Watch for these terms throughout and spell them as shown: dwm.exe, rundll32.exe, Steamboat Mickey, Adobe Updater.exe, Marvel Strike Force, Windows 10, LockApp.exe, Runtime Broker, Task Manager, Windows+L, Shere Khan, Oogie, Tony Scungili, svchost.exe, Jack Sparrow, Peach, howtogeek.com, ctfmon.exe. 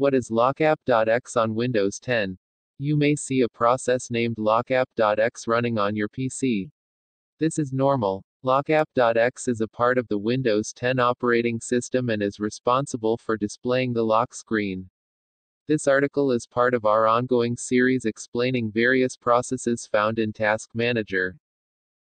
What is LockApp.exe on Windows 10? You may see a process named LockApp.exe running on your PC. This is normal. LockApp.exe is a part of the Windows 10 operating system and is responsible for displaying the lock screen. This article is part of our ongoing series explaining various processes found in Task Manager,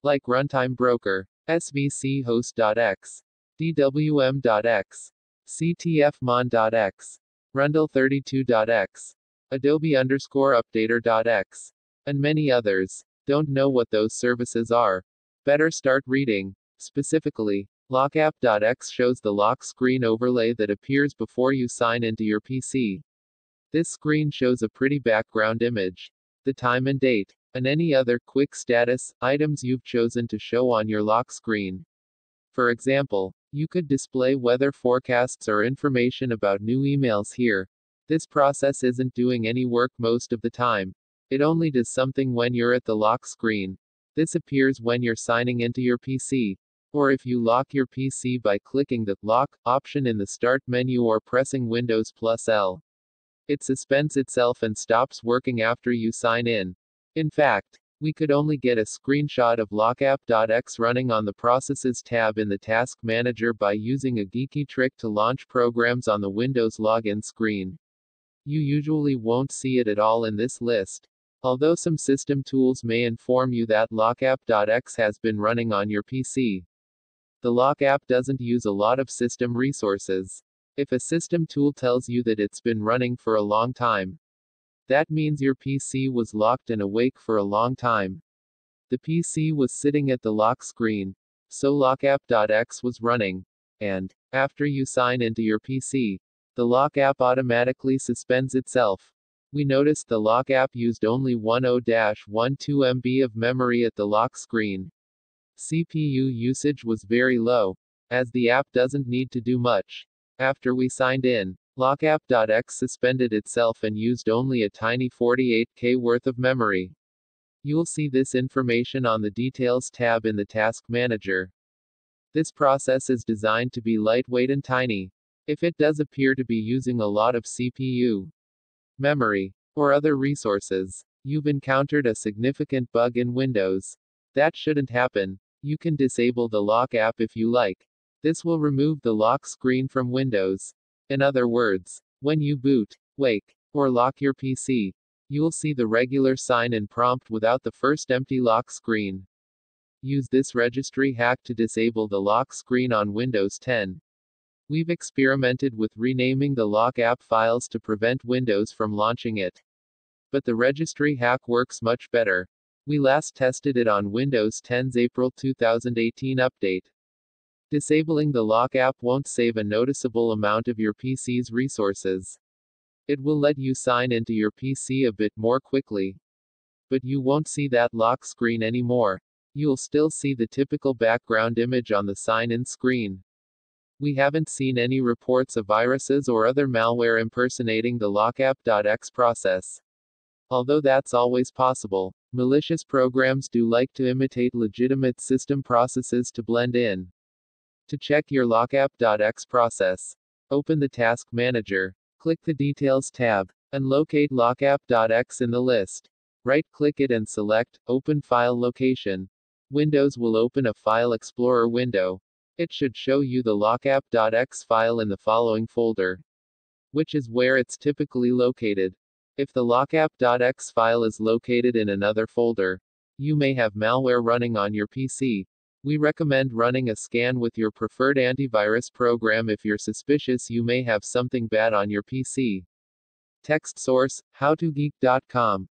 like Runtime Broker, svchost.exe, dwm.exe, ctfmon.exe, rundll32.exe, Adobe Updater.exe, and many others. Don't know what those services are? Better start reading. Specifically, LockApp.exe shows the lock screen overlay that appears before you sign into your PC. This screen shows a pretty background image, the time and date, and any other quick status items you've chosen to show on your lock screen. For example, you could display weather forecasts or information about new emails here. This process isn't doing any work most of the time. It only does something when you're at the lock screen. This appears when you're signing into your PC, or if you lock your PC by clicking the Lock option in the Start menu or pressing Windows+L. It suspends itself and stops working after you sign in. In fact, we could only get a screenshot of LockApp.exe running on the Processes tab in the Task Manager by using a geeky trick to launch programs on the Windows login screen. You usually won't see it at all in this list, although some system tools may inform you that LockApp.exe has been running on your PC. The LockApp doesn't use a lot of system resources. If a system tool tells you that it's been running for a long time, that means your PC was locked and awake for a long time. The PC was sitting at the lock screen, so LockApp.exe was running. And, after you sign into your PC, the LockApp automatically suspends itself. We noticed the LockApp used only 10-12 MB of memory at the lock screen. CPU usage was very low, as the app doesn't need to do much. After we signed in, LockApp.exe suspended itself and used only a tiny 48K worth of memory. You'll see this information on the Details tab in the Task Manager. This process is designed to be lightweight and tiny. If it does appear to be using a lot of CPU, memory, or other resources, you've encountered a significant bug in Windows. That shouldn't happen. You can disable the LockApp if you like. This will remove the lock screen from Windows. In other words, when you boot, wake, or lock your PC, you'll see the regular sign-in prompt without the first empty lock screen. Use this registry hack to disable the lock screen on Windows 10. We've experimented with renaming the LockApp files to prevent Windows from launching it, but the registry hack works much better. We last tested it on Windows 10's April 2018 update. Disabling the LockApp won't save a noticeable amount of your PC's resources. It will let you sign into your PC a bit more quickly, but you won't see that lock screen anymore. You'll still see the typical background image on the sign-in screen. We haven't seen any reports of viruses or other malware impersonating the LockApp.exe process, although that's always possible. Malicious programs do like to imitate legitimate system processes to blend in. To check your LockApp.exe process, open the Task Manager, click the Details tab, and locate LockApp.exe in the list. Right-click it and select Open File Location. Windows will open a File Explorer window. It should show you the LockApp.exe file in the following folder, which is where it's typically located. If the LockApp.exe file is located in another folder, you may have malware running on your PC. We recommend running a scan with your preferred antivirus program if you're suspicious you may have something bad on your PC. Text source: howtogeek.com.